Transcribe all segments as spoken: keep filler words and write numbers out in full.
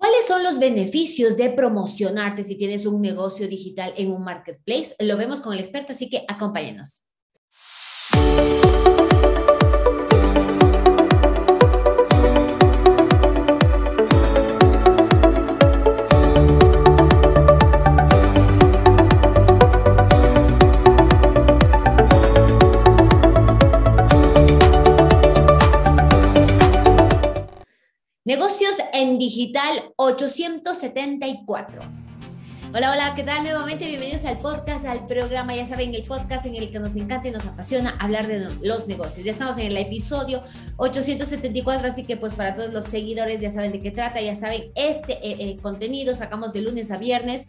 ¿Cuáles son los beneficios de promocionarte si tienes un negocio digital en un marketplace? Lo vemos con el experto, así que acompáñenos. Negocios en Digital ochocientos setenta y cuatro. Hola, hola, ¿qué tal? Nuevamente bienvenidos al podcast, al programa, ya saben, el podcast en el que nos encanta y nos apasiona hablar de los negocios. Ya estamos en el episodio ochocientos setenta y cuatro, así que pues para todos los seguidores ya saben de qué trata, ya saben, este eh, eh, contenido sacamos de lunes a viernes,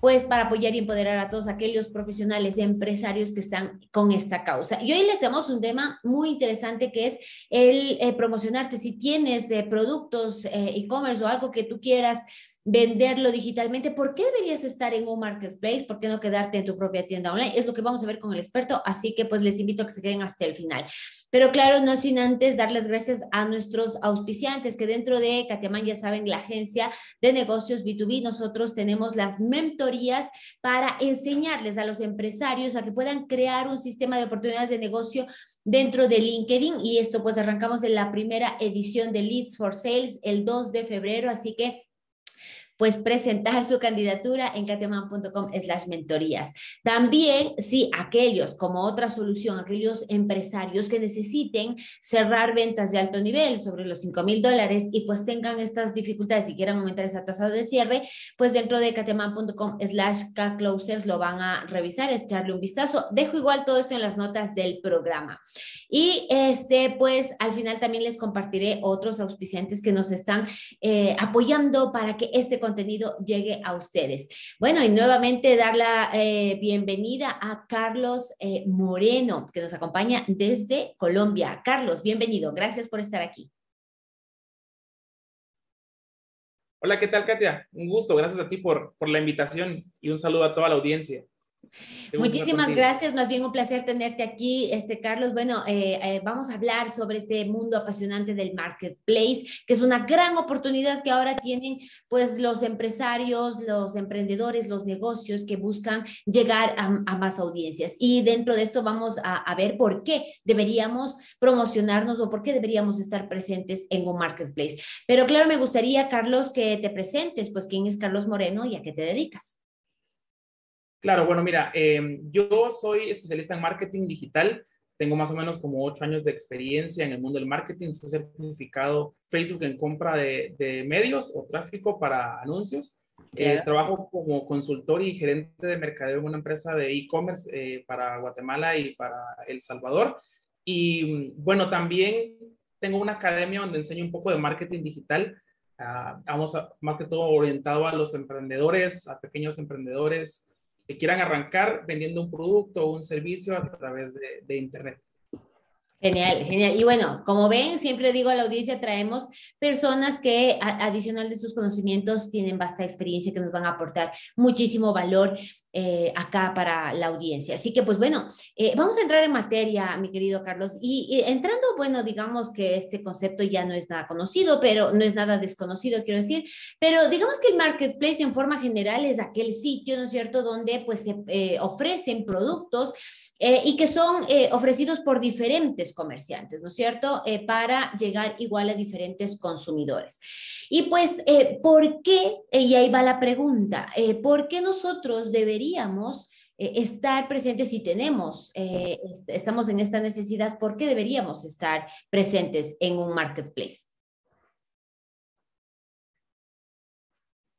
pues para apoyar y empoderar a todos aquellos profesionales, empresarios que están con esta causa. Y hoy les damos un tema muy interesante que es el eh, promocionarte. Si tienes eh, productos, eh, e-commerce o algo que tú quieras venderlo digitalmente, ¿por qué deberías estar en un marketplace? ¿Por qué no quedarte en tu propia tienda online? Es lo que vamos a ver con el experto, así que pues les invito a que se queden hasta el final. Pero claro, no sin antes dar las gracias a nuestros auspiciantes, que dentro de Katya Amán, ya saben, la agencia de negocios B dos B, nosotros tenemos las mentorías para enseñarles a los empresarios a que puedan crear un sistema de oportunidades de negocio dentro de LinkedIn. Y esto pues arrancamos en la primera edición de Leads for Sales el dos de febrero, así que pues presentar su candidatura en katya amán punto com slash mentorías. También, si aquellos, como otra solución, aquellos empresarios que necesiten cerrar ventas de alto nivel sobre los cinco mil dólares y pues tengan estas dificultades y quieran aumentar esa tasa de cierre, pues dentro de katya amán punto com slash k closers lo van a revisar, es echarle un vistazo. Dejo igual todo esto en las notas del programa. Y este, pues al final también les compartiré otros auspiciantes que nos están eh, apoyando para que este contenido llegue a ustedes. Bueno, y nuevamente dar la eh, bienvenida a Carlos eh, Moreno, que nos acompaña desde Colombia. Carlos, bienvenido. Gracias por estar aquí. Hola, ¿qué tal, Katya? Un gusto. Gracias a ti por, por la invitación y un saludo a toda la audiencia. Muchísimas gracias, más bien un placer tenerte aquí, este Carlos. Bueno, eh, eh, vamos a hablar sobre este mundo apasionante del marketplace, que es una gran oportunidad que ahora tienen pues los empresarios, los emprendedores, los negocios que buscan llegar a, a más audiencias. Y dentro de esto vamos a, a ver por qué deberíamos promocionarnos o por qué deberíamos estar presentes en un marketplace. Pero claro, me gustaría, Carlos, que te presentes, pues quién es Carlos Moreno y a qué te dedicas. Claro, bueno, mira, eh, yo soy especialista en marketing digital, tengo más o menos como ocho años de experiencia en el mundo del marketing, soy certificado Facebook en compra de, de medios o tráfico para anuncios, eh, yeah. Trabajo como consultor y gerente de mercadeo en una empresa de e-commerce eh, para Guatemala y para El Salvador, y bueno, también tengo una academia donde enseño un poco de marketing digital, uh, vamos a, más que todo orientado a los emprendedores, a pequeños emprendedores, que quieran arrancar vendiendo un producto o un servicio a través de, de Internet. Genial, genial. Y bueno, como ven, siempre digo a la audiencia, traemos personas que a, adicional de sus conocimientos tienen vasta experiencia que nos van a aportar muchísimo valor eh, acá para la audiencia. Así que pues bueno, eh, vamos a entrar en materia, mi querido Carlos. Y, y entrando, bueno, digamos que este concepto ya no es nada conocido, pero no es nada desconocido, quiero decir. Pero digamos que el marketplace en forma general es aquel sitio, ¿no es cierto?, donde pues se eh, ofrecen productos Eh, y que son eh, ofrecidos por diferentes comerciantes, ¿no es cierto?, eh, para llegar igual a diferentes consumidores. Y pues, eh, ¿por qué? Eh, y ahí va la pregunta, eh, ¿por qué nosotros deberíamos eh, estar presentes si tenemos, eh, est- estamos en esta necesidad, ¿por qué deberíamos estar presentes en un marketplace?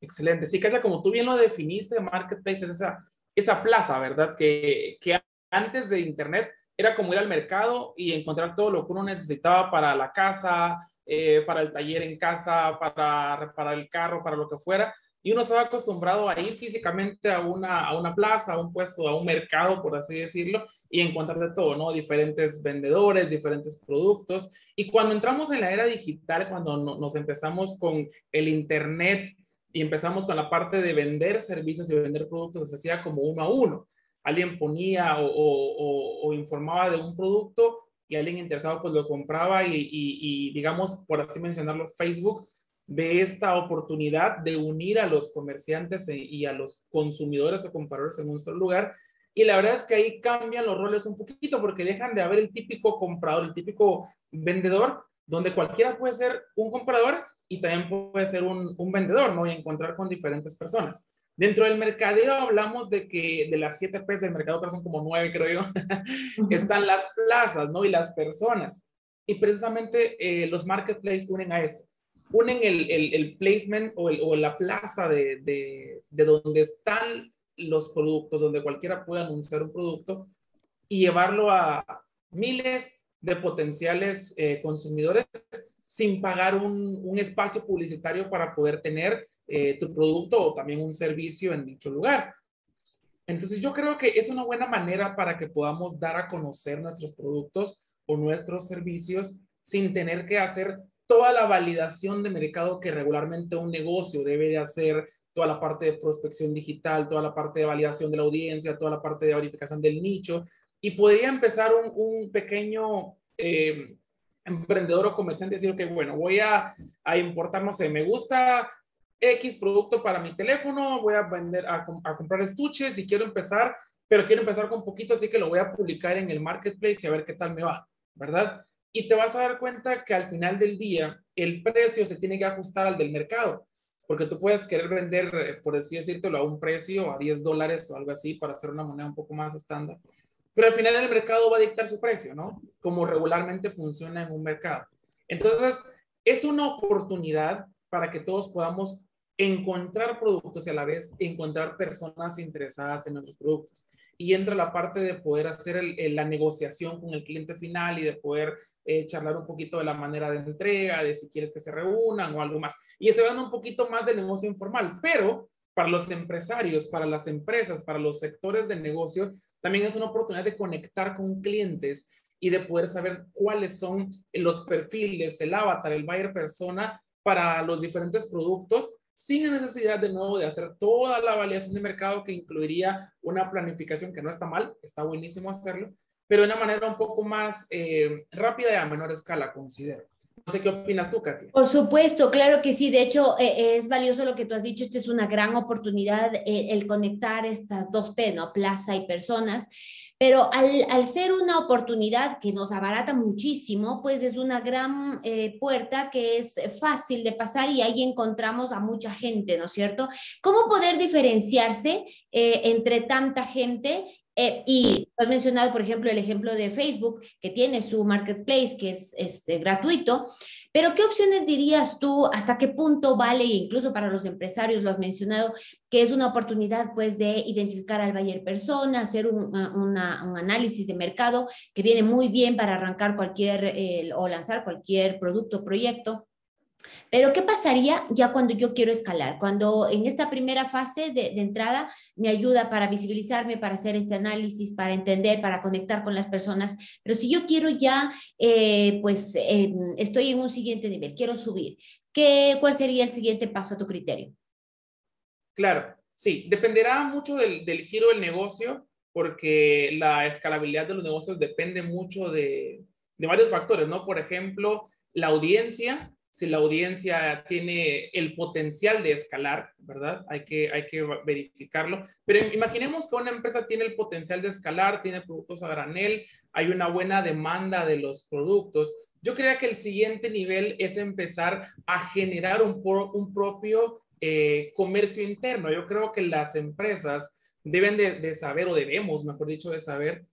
Excelente. Sí, Carla, como tú bien lo definiste, marketplace es esa, esa plaza, ¿verdad?, que, que antes de Internet era como ir al mercado y encontrar todo lo que uno necesitaba para la casa, eh, para el taller en casa, para reparar el carro, para lo que fuera. Y uno estaba acostumbrado a ir físicamente a una, a una plaza, a un puesto, a un mercado, por así decirlo, y encontrar de todo, ¿no? Diferentes vendedores, diferentes productos. Y cuando entramos en la era digital, cuando no, nos empezamos con el Internet y empezamos con la parte de vender servicios y vender productos, se hacía como uno a uno. Alguien ponía o, o, o, o informaba de un producto y alguien interesado pues lo compraba y, y, y digamos, por así mencionarlo, Facebook ve esta oportunidad de unir a los comerciantes y a los consumidores o compradores en un solo lugar. Y la verdad es que ahí cambian los roles un poquito, porque dejan de haber el típico comprador, el típico vendedor, donde cualquiera puede ser un comprador y también puede ser un, un vendedor, ¿no? Y encontrar con diferentes personas. Dentro del mercadeo hablamos de que de las siete P's del mercado, que son como nueve, creo yo, están las plazas, ¿no? Y las personas. Y precisamente eh, los marketplaces unen a esto. Unen el, el, el placement o, el, o la plaza de, de, de donde están los productos, donde cualquiera puede anunciar un producto y llevarlo a miles de potenciales eh, consumidores sin pagar un, un espacio publicitario para poder tener eh, tu producto o también un servicio en dicho lugar. Entonces yo creo que es una buena manera para que podamos dar a conocer nuestros productos o nuestros servicios sin tener que hacer toda la validación de mercado que regularmente un negocio debe de hacer, toda la parte de prospección digital, toda la parte de validación de la audiencia, toda la parte de verificación del nicho, y podría empezar un, un pequeño eh, emprendedor o comerciante decir, ok, bueno, voy a, a importar, no sé, me gusta X producto para mi teléfono, voy a vender, a, a comprar estuches y quiero empezar, pero quiero empezar con poquito, así que lo voy a publicar en el marketplace y a ver qué tal me va, ¿verdad? Y te vas a dar cuenta que al final del día el precio se tiene que ajustar al del mercado. Porque tú puedes querer vender, por así decírtelo, a un precio, a diez dólares o algo así, para hacer una moneda un poco más estándar. Pero al final el mercado va a dictar su precio, ¿no? Como regularmente funciona en un mercado. Entonces, es una oportunidad para que todos podamos encontrar productos y a la vez encontrar personas interesadas en nuestros productos. Y entra la parte de poder hacer el, el, la negociación con el cliente final y de poder eh, charlar un poquito de la manera de entrega, de si quieres que se reúnan o algo más. Y eso va un poquito más del negocio informal, pero para los empresarios, para las empresas, para los sectores de negocio, también es una oportunidad de conectar con clientes y de poder saber cuáles son los perfiles, el avatar, el buyer persona para los diferentes productos, sin la necesidad de nuevo de hacer toda la validación de mercado que incluiría una planificación que no está mal, está buenísimo hacerlo, pero de una manera un poco más eh, rápida y a menor escala, considero. No sé qué opinas tú, Katya. Por supuesto, claro que sí. De hecho, eh, es valioso lo que tú has dicho. Esta es una gran oportunidad, eh, el conectar estas dos P, ¿no? Plaza y personas. Pero al, al ser una oportunidad que nos abarata muchísimo, pues es una gran eh, puerta que es fácil de pasar y ahí encontramos a mucha gente, ¿no es cierto? ¿Cómo poder diferenciarse eh, entre tanta gente? Eh, y has mencionado, por ejemplo, el ejemplo de Facebook, que tiene su marketplace, que es, es eh, gratuito. Pero, ¿qué opciones dirías tú? ¿Hasta qué punto vale? Incluso para los empresarios, lo has mencionado, que es una oportunidad, pues, de identificar al buyer persona, hacer un, una, un análisis de mercado que viene muy bien para arrancar cualquier eh, o lanzar cualquier producto o proyecto. Pero, ¿qué pasaría ya cuando yo quiero escalar? Cuando en esta primera fase de, de entrada me ayuda para visibilizarme, para hacer este análisis, para entender, para conectar con las personas. Pero si yo quiero ya, eh, pues eh, estoy en un siguiente nivel, quiero subir. ¿Qué, ¿Cuál sería el siguiente paso a tu criterio? Claro, sí. Dependerá mucho del, del giro del negocio, porque la escalabilidad de los negocios depende mucho de, de varios factores, ¿no? Por ejemplo, la audiencia. Si la audiencia tiene el potencial de escalar, ¿verdad? Hay que, hay que verificarlo. Pero imaginemos que una empresa tiene el potencial de escalar, tiene productos a granel, hay una buena demanda de los productos. Yo creo que el siguiente nivel es empezar a generar un, un propio eh, comercio interno. Yo creo que las empresas deben de, de saber, o debemos, mejor dicho, de saber,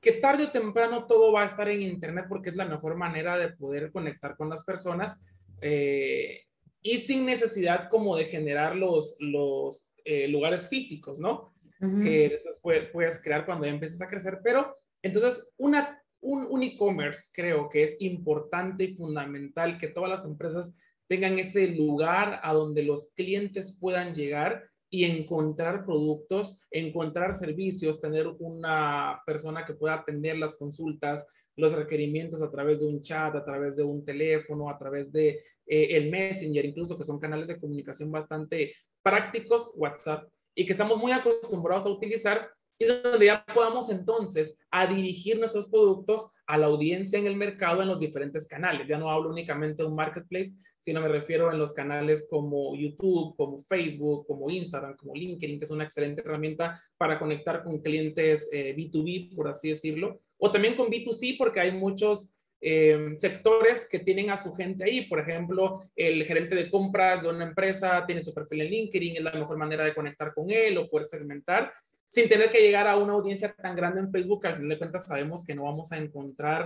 que tarde o temprano todo va a estar en internet, porque es la mejor manera de poder conectar con las personas. Eh, y sin necesidad como de generar los, los eh, lugares físicos, ¿no? Uh-huh. Que eso puedes, puedes crear cuando ya empieces a crecer, pero entonces una, un, un e-commerce creo que es importante y fundamental que todas las empresas tengan ese lugar a donde los clientes puedan llegar y encontrar productos, encontrar servicios, tener una persona que pueda atender las consultas, los requerimientos a través de un chat, a través de un teléfono, a través de eh, el Messenger, incluso, que son canales de comunicación bastante prácticos, WhatsApp, y que estamos muy acostumbrados a utilizar, y donde ya podamos entonces a dirigir nuestros productos a la audiencia en el mercado en los diferentes canales. Ya no hablo únicamente de un marketplace, sino me refiero en los canales como YouTube, como Facebook, como Instagram, como LinkedIn, que es una excelente herramienta para conectar con clientes eh, B dos B, por así decirlo, o también con B dos C, porque hay muchos Eh, sectores que tienen a su gente ahí. Por ejemplo, el gerente de compras de una empresa tiene su perfil en LinkedIn, es la mejor manera de conectar con él o poder segmentar sin tener que llegar a una audiencia tan grande en Facebook, que al final de cuentas sabemos que no vamos a encontrar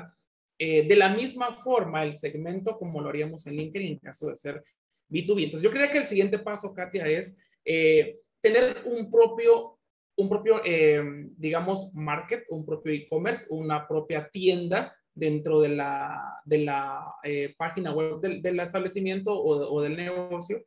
eh, de la misma forma el segmento como lo haríamos en LinkedIn en caso de ser B dos B. Entonces yo creo que el siguiente paso, Katya, es eh, tener un propio, un propio eh, digamos, market, un propio e-commerce, una propia tienda dentro de la, de la eh, página web del, del establecimiento o, o del negocio.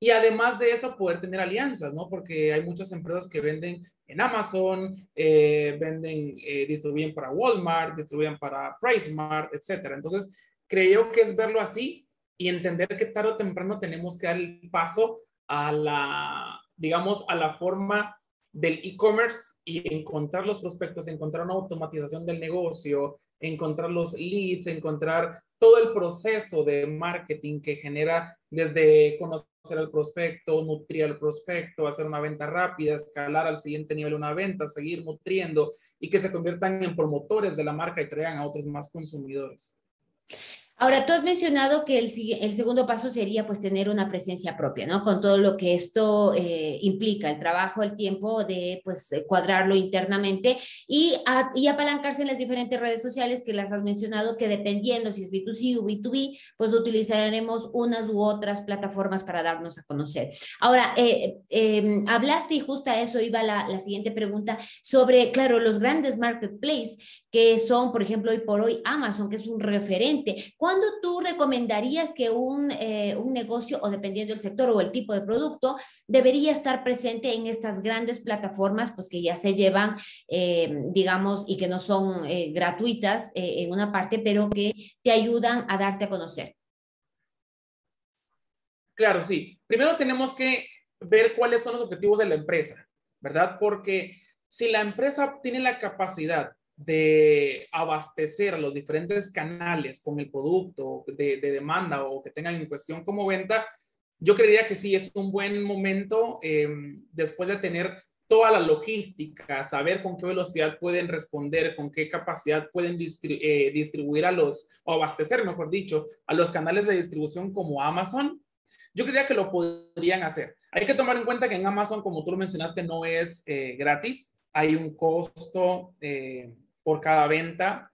Y además de eso, poder tener alianzas, ¿no? Porque hay muchas empresas que venden en Amazon, eh, venden, eh, distribuyen para Walmart, distribuyen para PriceSmart, etcétera. Entonces, creo que es verlo así y entender que tarde o temprano tenemos que dar el paso a la, digamos, a la forma del e-commerce y encontrar los prospectos, encontrar una automatización del negocio, encontrar los leads, encontrar todo el proceso de marketing que genera desde conocer al prospecto, nutrir al prospecto, hacer una venta rápida, escalar al siguiente nivel una venta, seguir nutriendo y que se conviertan en promotores de la marca y traigan a otros más consumidores. Ahora, tú has mencionado que el, el segundo paso sería pues tener una presencia propia, ¿no? Con todo lo que esto eh, implica, el trabajo, el tiempo de pues cuadrarlo internamente y, a, y apalancarse en las diferentes redes sociales que las has mencionado, que dependiendo si es B dos C o B dos B, pues utilizaremos unas u otras plataformas para darnos a conocer. Ahora, eh, eh, hablaste y justo a eso iba la, la siguiente pregunta sobre, claro, los grandes marketplaces que son, por ejemplo, hoy por hoy Amazon, que es un referente. ¿Cuándo tú recomendarías que un, eh, un negocio, o dependiendo del sector o el tipo de producto, debería estar presente en estas grandes plataformas pues que ya se llevan, eh, digamos, y que no son eh, gratuitas eh, en una parte, pero que te ayudan a darte a conocer? Claro, sí. Primero tenemos que ver cuáles son los objetivos de la empresa, ¿verdad? Porque si la empresa tiene la capacidad de abastecer a los diferentes canales con el producto de, de demanda o que tengan en cuestión como venta, yo creería que sí es un buen momento eh, después de tener toda la logística, saber con qué velocidad pueden responder, con qué capacidad pueden distribu- eh, distribuir a los, o abastecer, mejor dicho, a los canales de distribución como Amazon. Yo creería que lo podrían hacer. Hay que tomar en cuenta que en Amazon, como tú lo mencionaste, no es eh, gratis. Hay un costo eh, por cada venta.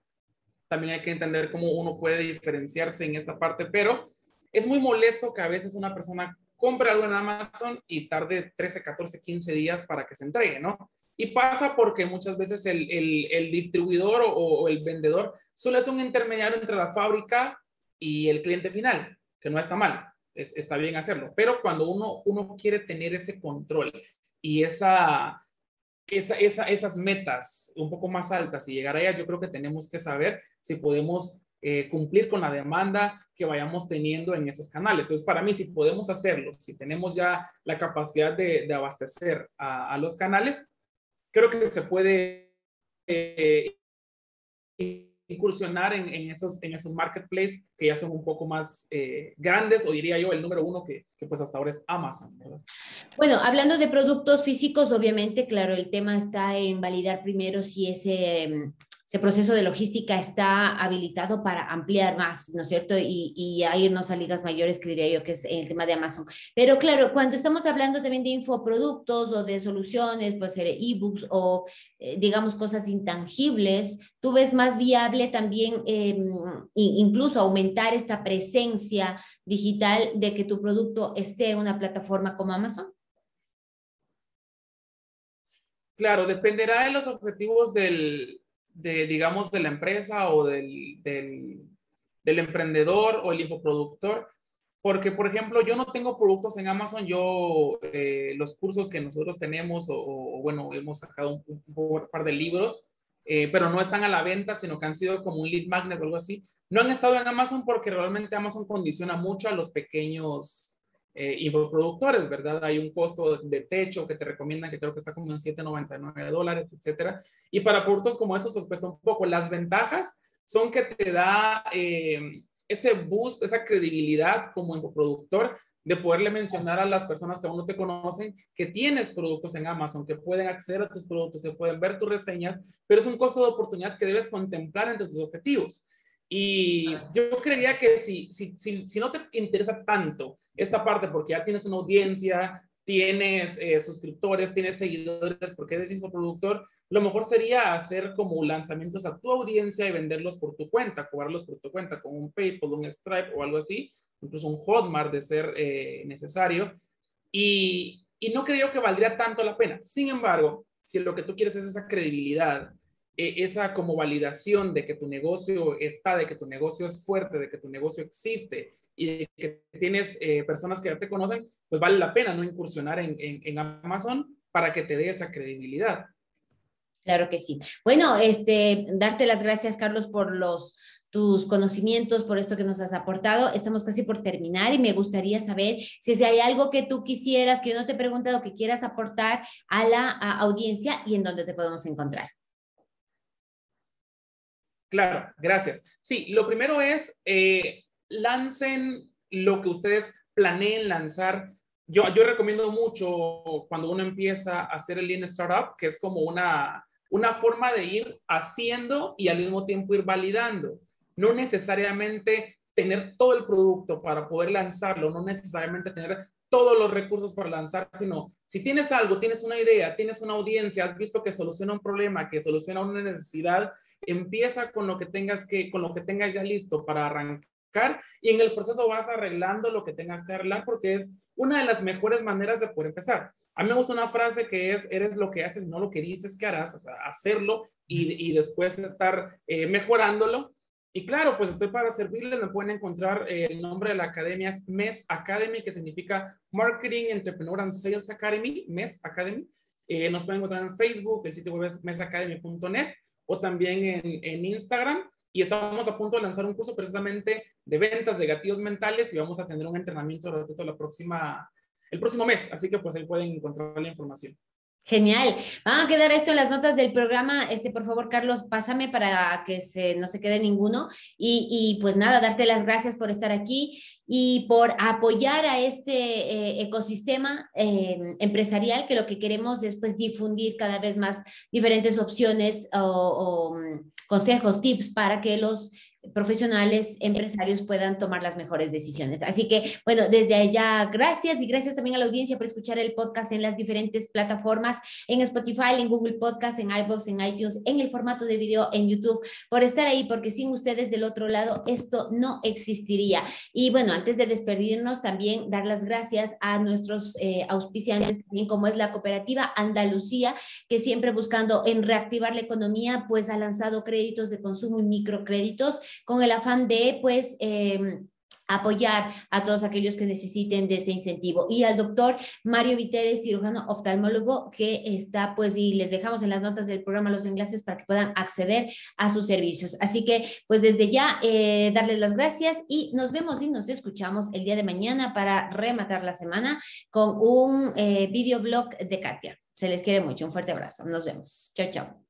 También hay que entender cómo uno puede diferenciarse en esta parte, pero es muy molesto que a veces una persona compre algo en Amazon y tarde trece, catorce, quince días para que se entregue, ¿no? Y pasa porque muchas veces el, el, el distribuidor o, o el vendedor solo es un intermediario entre la fábrica y el cliente final, que no está mal, es, está bien hacerlo, pero cuando uno, uno quiere tener ese control y esa... Esa, esa, esas metas un poco más altas y llegar a ellas, yo creo que tenemos que saber si podemos eh, cumplir con la demanda que vayamos teniendo en esos canales. Entonces, para mí, si podemos hacerlo, si tenemos ya la capacidad de, de abastecer a, a los canales, creo que se puede eh, incursionar en, en, esos, en esos marketplaces que ya son un poco más eh, grandes, o diría yo el número uno que, que pues hasta ahora es Amazon, ¿verdad? Bueno, hablando de productos físicos, obviamente, claro, el tema está en validar primero si ese, ese proceso de logística está habilitado para ampliar más, ¿no es cierto? Y, y a irnos a ligas mayores, que diría yo que es el tema de Amazon. Pero claro, cuando estamos hablando también de infoproductos o de soluciones, puede ser ebooks o digamos cosas intangibles, ¿tú ves más viable también eh, incluso aumentar esta presencia digital de que tu producto esté en una plataforma como Amazon? Claro, dependerá de los objetivos del, de, digamos, de la empresa o del, del, del emprendedor o el infoproductor. Porque, por ejemplo, yo no tengo productos en Amazon. Yo, eh, los cursos que nosotros tenemos, o, o bueno, hemos sacado un, un par de libros, eh, pero no están a la venta, sino que han sido como un lead magnet o algo así. No han estado en Amazon porque realmente Amazon condiciona mucho a los pequeños eh, infoproductores, ¿verdad? Hay un costo de, de techo que te recomiendan, que creo que está como en siete noventa y nueve dólares, etcétera. Y para productos como esos, pues cuesta un poco. Las ventajas son que te da eh, ese boost, esa credibilidad como infoproductor, de poderle mencionar a las personas que aún no te conocen que tienes productos en Amazon, que pueden acceder a tus productos, que pueden ver tus reseñas, pero es un costo de oportunidad que debes contemplar entre tus objetivos. Y yo creería que si, si, si, si no te interesa tanto esta parte, porque ya tienes una audiencia, tienes eh, suscriptores, tienes seguidores, porque eres infoproductor, lo mejor sería hacer como lanzamientos a tu audiencia y venderlos por tu cuenta, cobrarlos por tu cuenta con un PayPal, un Stripe o algo así, incluso un Hotmart de ser eh, necesario, y, y no creo que valdría tanto la pena. Sin embargo, si lo que tú quieres es esa credibilidad, eh, esa como validación de que tu negocio está, de que tu negocio es fuerte, de que tu negocio existe y de que tienes eh, personas que ya te conocen, pues vale la pena no incursionar en, en, en Amazon para que te dé esa credibilidad. Claro que sí. Bueno, este, darte las gracias, Carlos, por los... tus conocimientos, por esto que nos has aportado. Estamos casi por terminar y me gustaría saber si, si hay algo que tú quisieras, que yo no te he preguntado, que quieras aportar a la a audiencia y en dónde te podemos encontrar. Claro, gracias. Sí, lo primero es eh, lancen lo que ustedes planeen lanzar. Yo, yo recomiendo mucho cuando uno empieza a hacer el Lean Startup, que es como una, una forma de ir haciendo y al mismo tiempo ir validando. No necesariamente tener todo el producto para poder lanzarlo, no necesariamente tener todos los recursos para lanzar, sino si tienes algo, tienes una idea, tienes una audiencia, has visto que soluciona un problema, que soluciona una necesidad, empieza con lo que tengas, que, con lo que tengas ya listo para arrancar y en el proceso vas arreglando lo que tengas que arreglar, porque es una de las mejores maneras de poder empezar. A mí me gusta una frase que es, eres lo que haces, no lo que dices que harás, o sea, hacerlo y, y después estar eh, mejorándolo. Y claro, pues estoy para servirles. Me pueden encontrar eh, el nombre de la academia es M E S Academy, que significa Marketing, Entrepreneur and Sales Academy, M E S Academy. Eh, nos pueden encontrar en Facebook, el sitio web es mes academy punto net o también en, en Instagram. Y estamos a punto de lanzar un curso precisamente de ventas de gatillos mentales y vamos a tener un entrenamiento gratuito la próxima, el próximo mes. Así que pues ahí pueden encontrar la información. Genial. Van a quedar esto en las notas del programa. Este, por favor, Carlos, pásame para que se, no se quede ninguno. Y, y pues nada, darte las gracias por estar aquí y por apoyar a este eh, ecosistema eh, empresarial, que lo que queremos es pues difundir cada vez más diferentes opciones o, o consejos, tips para que los profesionales, empresarios puedan tomar las mejores decisiones. Así que, bueno, desde allá, gracias y gracias también a la audiencia por escuchar el podcast en las diferentes plataformas, en Spotify, en Google Podcast, en iVoox, en iTunes, en el formato de video, en YouTube, por estar ahí, porque sin ustedes del otro lado esto no existiría. Y bueno, antes de despedirnos, también dar las gracias a nuestros eh, auspiciantes, también como es la cooperativa Andalucía, que siempre buscando en reactivar la economía, pues ha lanzado créditos de consumo y microcréditos, con el afán de, pues, eh, apoyar a todos aquellos que necesiten de ese incentivo. Y al doctor Mario Viteres, cirujano oftalmólogo, que está, pues, y les dejamos en las notas del programa los enlaces para que puedan acceder a sus servicios. Así que, pues, desde ya, eh, darles las gracias y nos vemos y nos escuchamos el día de mañana para rematar la semana con un eh, videoblog de Katya. Se les quiere mucho. Un fuerte abrazo. Nos vemos. Chao, chao.